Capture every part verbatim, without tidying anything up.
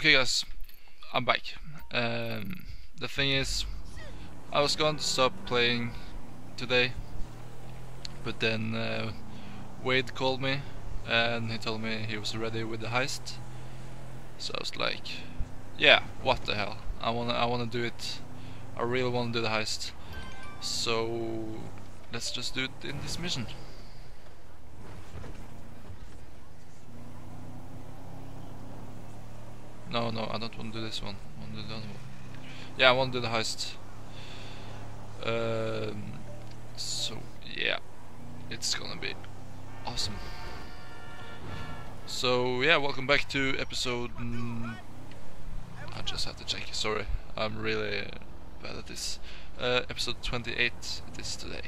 Okay guys, I'm back. Um, the thing is, I was going to stop playing today, but then uh, Wade called me and he told me he was ready with the heist. So I was like, yeah, what the hell? I wanna, I wanna do it. I really wanna do the heist. So let's just do it in this mission. No, no, I don't want to do this one. I want to do the other one. Yeah, I want to do the heist. Um, so, yeah. It's gonna be awesome. So, yeah, welcome back to episode... Mm, I just have to check, sorry. I'm really bad at this. Uh, episode twenty-eight it is today.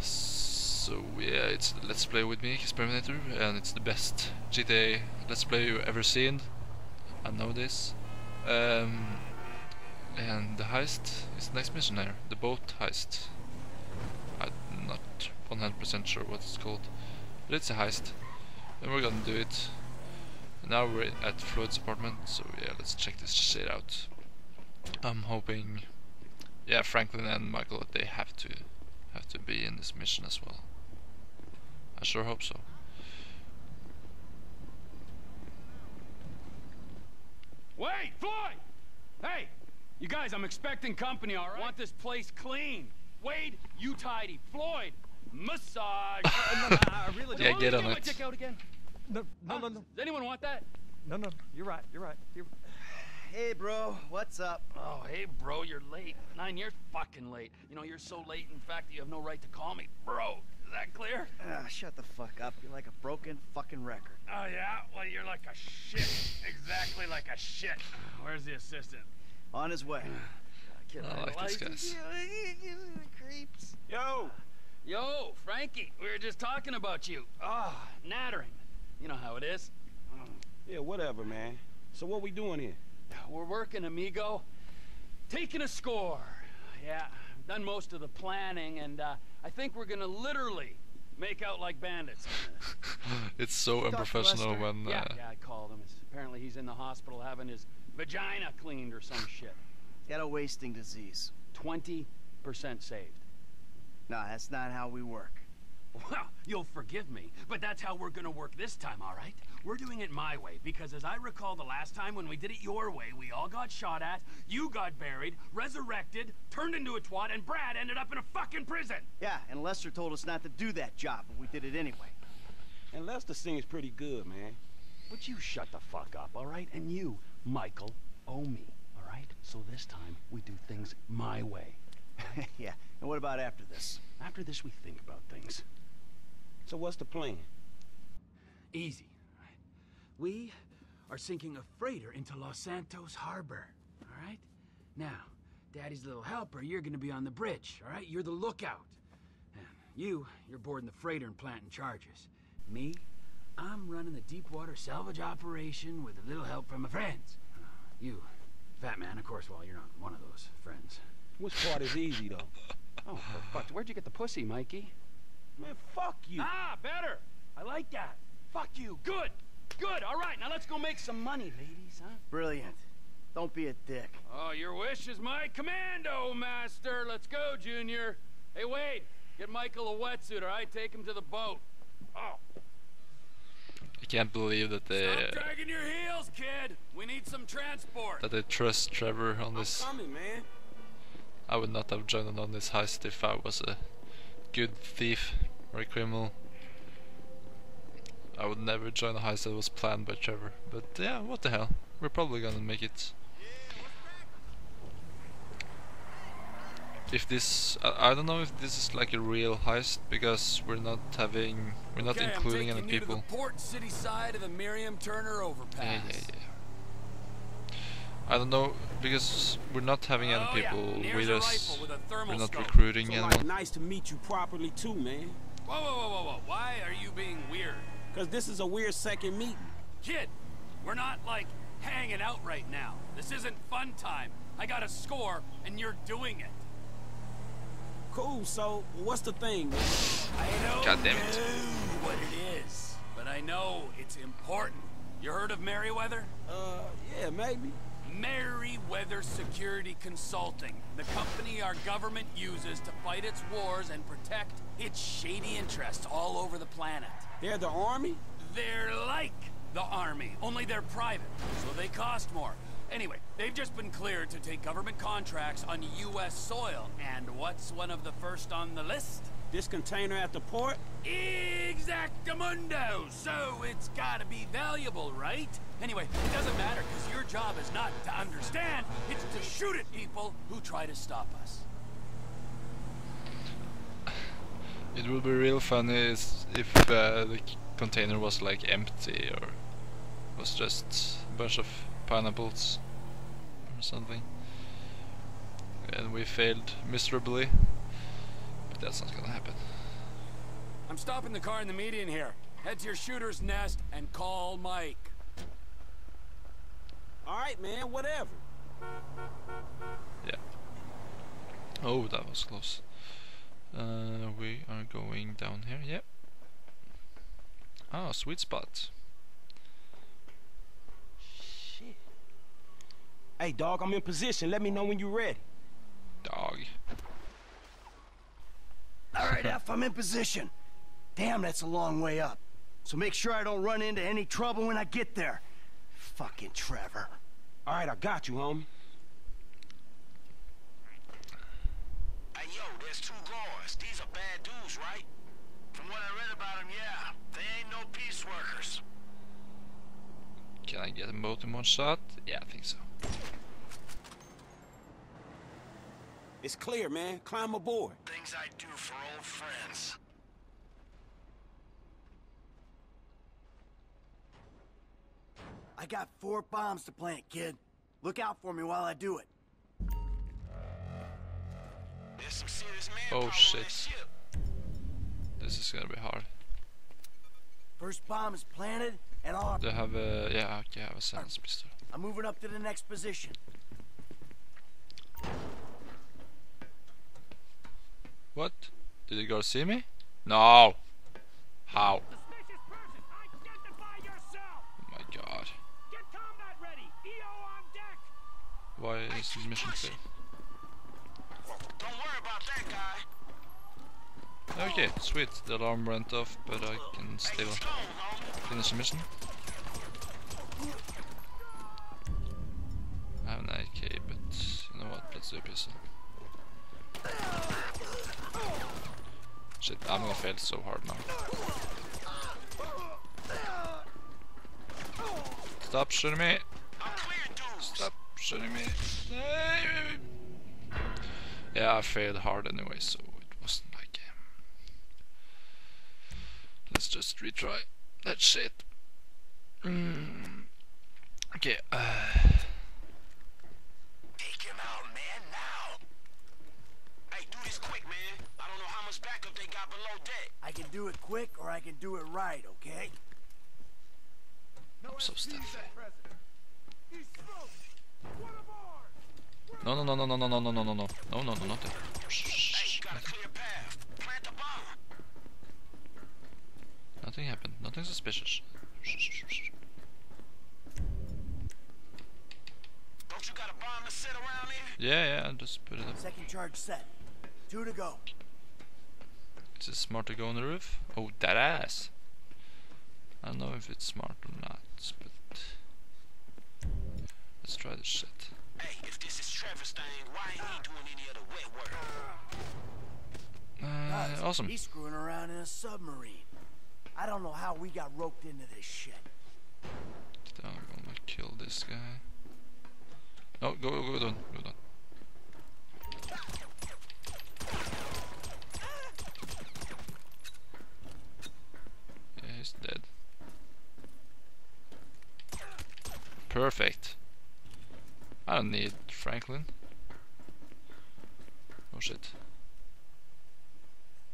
So, yeah, it's Let's Play with me, Experiminator, and it's the best G T A Let's Play you've ever seen. I know this. Um, and the heist is the next mission here, the boat heist. I'm not one hundred percent sure what it's called, but it's a heist, and we're gonna do it. Now we're at Floyd's apartment, so yeah, let's check this shit out. I'm hoping, yeah, Franklin and Michael, they have to have to be in this mission as well. I sure hope so. Wait, Floyd! Hey! You guys, I'm expecting company, alright? Want this place clean. Wade, you tidy. Floyd, massage. uh, no, no, I really yeah, get on it. Out again? No, no, huh? no, no. Does anyone want that? No, no, you're right, you're right. You're... Hey, bro, what's up? Oh, hey, bro, you're late. Nine years fucking late. You know, you're so late, in fact, that you have no right to call me bro. Is that clear? Uh, shut the fuck up. You're like a broken fucking record. Oh, yeah? Well, you're like a shit. Exactly like a shit. Where's the assistant? On his way. I, I like this guys. Creeps. Yo! Yo, Frankie, we were just talking about you. Oh, nattering. You know how it is. Mm. Yeah, whatever, man. So what we doing here? We're working, amigo. Taking a score. Yeah, I've done most of the planning, and uh, I think we're gonna literally make out like bandits. It's so unprofessional when... Uh... Yeah, yeah, I called him. It's, apparently he's in the hospital having his vagina cleaned or some shit. Got a wasting disease. twenty percent saved. No, that's not how we work. Well, you'll forgive me, but that's how we're gonna work this time, all right? We're doing it my way, because as I recall the last time when we did it your way, we all got shot at, you got buried, resurrected, turned into a twat, and Brad ended up in a fucking prison! Yeah, and Lester told us not to do that job, but we did it anyway. And Lester sings pretty good, man. Would you shut the fuck up, all right? And you, Michael, owe me, all right? So this time, we do things my way. Yeah, and what about after this? After this, we think about things. So what's the plan? Easy. Right? We are sinking a freighter into Los Santos Harbor, all right? Now, Daddy's little helper, you're gonna be on the bridge, all right? You're the lookout. And you, you're boarding the freighter and planting charges. Me, I'm running the deep water salvage operation with a little help from my friends. You, fat man, of course, well, you're not one of those friends. Which part is easy, though? Oh, fuck, where'd you get the pussy, Mikey? Man, fuck you. Ah, better. I like that. Fuck you. Good. Good. All right, now let's go make some money, ladies, huh? Brilliant. Don't be a dick. Oh, your wish is my commando, master. Let's go, Junior. Hey, Wade, get Michael a wetsuit or I take him to the boat. Oh. I can't believe that they... Stop dragging your heels, kid. We need some transport. That they trust Trevor on this. I'm coming, man. I would not have joined on this heist if I was a good thief or a criminal. I would never join a heist that was planned by Trevor. But yeah, what the hell? We're probably gonna make it. If this, I, I don't know if this is like a real heist because we're not having, we're not okay, including any people. I'm taking you to the port city side of the Miriam Turner overpass. Yeah, yeah, yeah. I don't know, because we're not having any people oh, yeah. with us, with we're not scope. recruiting so, anyone. Like, nice to meet you properly too, man. Whoa, whoa, whoa, whoa, whoa, why are you being weird? Because this is a weird second meeting. Kid, we're not, like, hanging out right now. This isn't fun time. I got a score, and you're doing it. Cool, so what's the thing? I don't God damn it. know what it is, but I know it's important. You heard of Merryweather? Uh, yeah, maybe. Merryweather Security Consulting, the company our government uses to fight its wars and protect its shady interests all over the planet. They're the army? They're like the army, only they're private, so they cost more. Anyway, they've just been cleared to take government contracts on U S soil, and what's one of the first on the list? This container at the port? Exactamundo! So it's gotta be valuable, right? Anyway, it doesn't matter, because your job is not to understand, it's to shoot at people who try to stop us. It would be real funny if uh, the container was like empty, or was just a bunch of pineapples or something. And we failed miserably. That's not gonna happen. I'm stopping the car in the median here. Head to your shooter's nest and call Mike. Alright, man, whatever. Yeah. Oh, that was close. Uh, we are going down here, yep. Ah, sweet spot. Shit. Hey, dog, I'm in position. Let me know when you're ready. Dog. Alright, F, I'm in position. Damn, that's a long way up. So make sure I don't run into any trouble when I get there. Fucking Trevor. Alright, I got you, homie. Hey, yo, there's two guards. These are bad dudes, right? From what I read about them, yeah. They ain't no peace workers. Can I get them both in one shot? Yeah, I think so. It's clear, man. Climb aboard. Things I do for old friends. I got four bombs to plant, kid. Look out for me while I do it. There's some serious manpower on this ship. Oh, shit. This is gonna be hard. First bomb is planted, and I'll... They have a... Yeah, okay, I have a silence pistol. I'm moving up to the next position. What? Did the girl see me? No! How? Suspicious person, identify yourself! Oh my god. Get combat ready! E O on deck! Why is this mission failed? Don't worry about that guy! Okay, sweet. The alarm went off, but I can still finish the mission. I have an A K, but you know what? Let's do a pistol. Shit, I'm gonna fail so hard now. Stop shooting me! Stop shooting me! Yeah, I failed hard anyway, so it wasn't like... Um, let's just retry that shit. Mm. Okay, uh... I can do it quick or I can do it right, okay? I'm so stiff. No, no, no, no, no, no, no, no, no, no, no, no, no, no, no, not there. Shh, nothing happened. Nothing suspicious. Don't you got a bomb to sit around here? Yeah, yeah, just put it up. Second charge set. Two to go. Is it smart to go on the roof? Oh, that ass! I don't know if it's smart or not, but let's try this shit. Hey, if this is Trevor's thing, why ain't he doing any other wet work? Uh, awesome. He's screwing around in a submarine. I don't know how we got roped into this shit. I'm gonna kill this guy. No, go, go, go, down, go, down. Dead. Perfect. I don't need Franklin. Oh shit.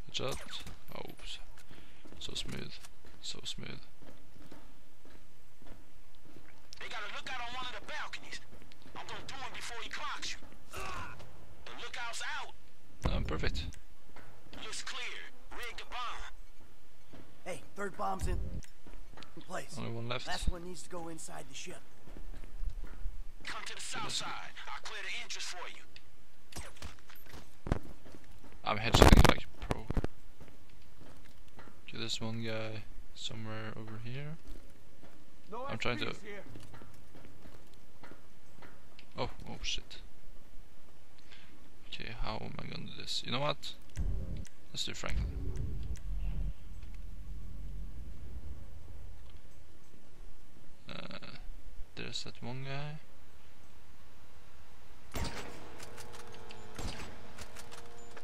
Good shot. Oh, so smooth. So smooth. They got a lookout on one of the balconies. I'm gonna do him before he clocks you. The lookout's out. Um, perfect. Looks clear. Rig the bomb. Hey, third bomb's in. in place. Only one left. Last one needs to go inside the ship. Come to the south side. I'll clear the entrance for you. I'm headshotting like a pro. Okay, there's one guy somewhere over here. No, I'm trying to. Oh, oh shit. Okay, how am I gonna do this? You know what? Let's do Franklin. Uh, there's that one guy.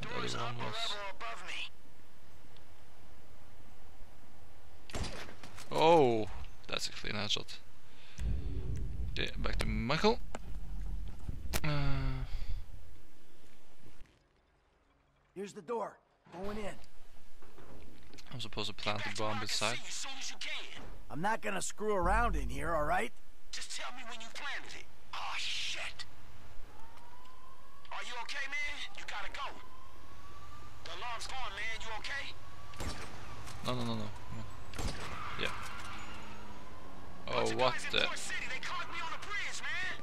The other one was. Oh, that's a clean headshot. Okay, back to Michael. Uh, Here's the door. Going in. I'm supposed to plant the bomb beside. I'm not gonna screw around in here, all right? Just tell me when you planted it. Oh shit! Are you okay, man? You gotta go. The alarm's going, man. You okay? No, no, no, no. no. Yeah. Oh, what, what the? City. They caught me on the bridge, man.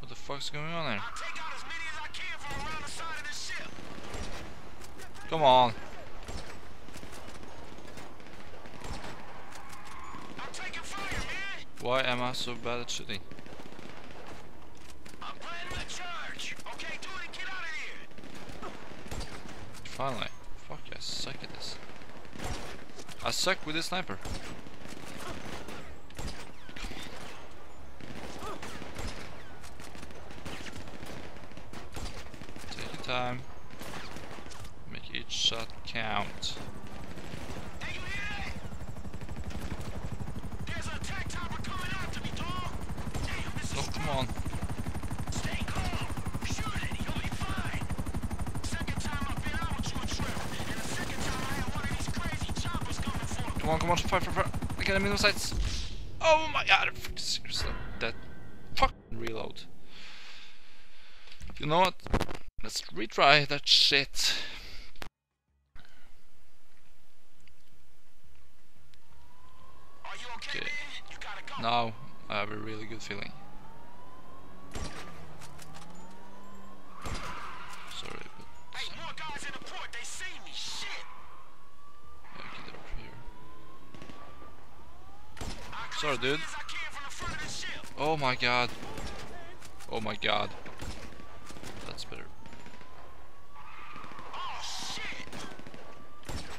What the fuck's going on there? I'll take out as many as I can from around the side of this ship. Come on. I'm taking fire, man. Why am I so bad at shooting? I'm planting a charge. Okay, do it and get out of here. Finally. Fuck, I suck at this. I suck with this sniper. Take your time. Make each shot count. Hey, you hear that? There's an attack chopper coming after me, dog. Damn, this is come on. Stay calm. Shoot it. You'll be fine. Second time I've been out with you, Trevor. And the second time I had one of these crazy choppers coming for me. Come on, come on, fight, fight, fight. I got a minimum sights. Oh my god, seriously. That fucking reload. You know what? Let's retry that shit. Are you okay, man? You gotta go. Now I have a really good feeling. Sorry, but hey, more guys in the port, they see me, shit. Yeah, get over here. Sorry, dude. Oh my god. Oh my god. That's better.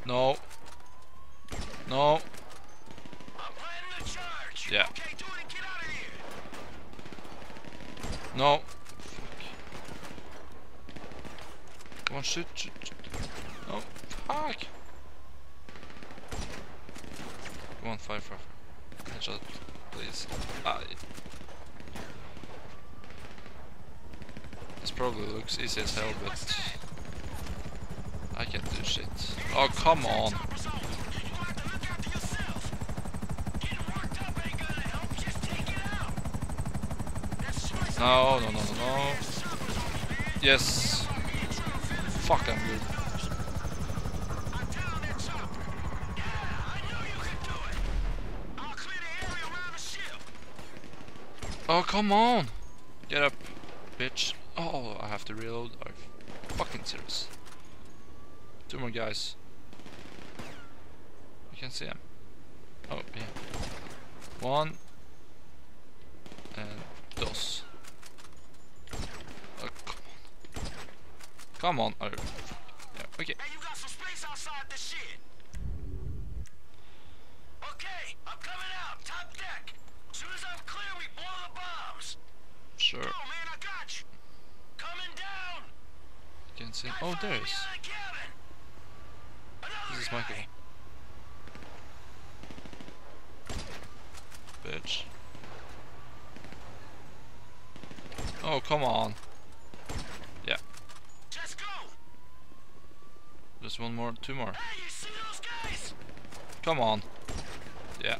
No. No. Yeah. No. Come on, shoot, shoot, shoot. No. Fuck. Come on, fire, fire, fire. Headshot, please. Ah. This probably looks easy as hell, but I can't do shit. Oh, come on. No, no, no, no, no. Yes. Fuck, I'm good. Oh, come on. Get up, bitch. Oh, I have to reload. Are you fucking serious? Two more guys. You can see them. Oh, yeah. One. And dos. Oh, come on. Come on. Oh. Yeah, okay. Hey, you got some space outside this shit. Okay, I'm coming out. Top deck. As soon as I'm clear, we blow the bombs. Sure. Go, man, I got you. Coming down. You can see. Oh, there is. This is Michael. Bitch. Oh, come on. Yeah. Just go. Just one more, two more. Hey, you see those guys? Come on. Yeah.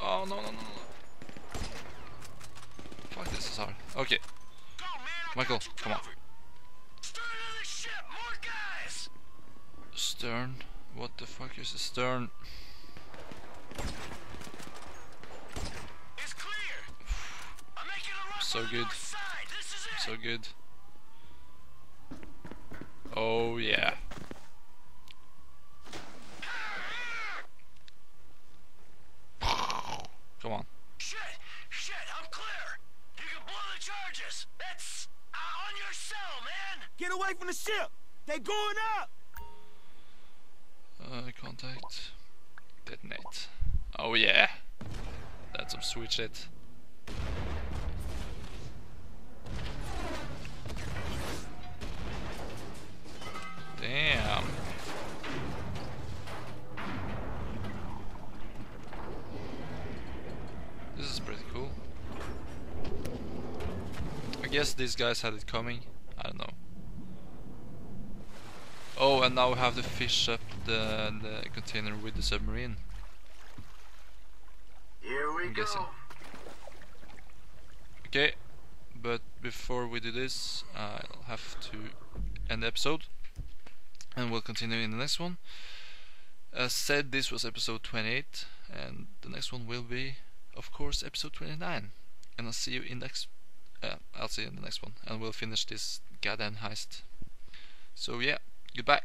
Oh no no no no. Fuck, this is hard. Okay. Go, man, Michael, come on. Stern. What the fuck is the stern? It's clear. I'm making a run. So good. This is it. So good. Oh yeah. Come on. Shit! Shit! I'm clear. You can blow the charges. That's uh, on your cell, man. Get away from the ship. They going up. Uh, contact. Detonate. Oh yeah. That's some sweet shit. Damn. This is pretty cool. I guess these guys had it coming. I don't know. Oh, and now we have to fish up the, the container with the submarine. Here we I'm go. Guessing. Okay, but before we do this, uh, I'll have to end the episode. And we'll continue in the next one. As said, this was episode twenty-eight, and the next one will be, of course, episode twenty-nine. And I'll see you in next. Uh, I'll see you in the next one, and we'll finish this goddamn heist. So yeah, goodbye.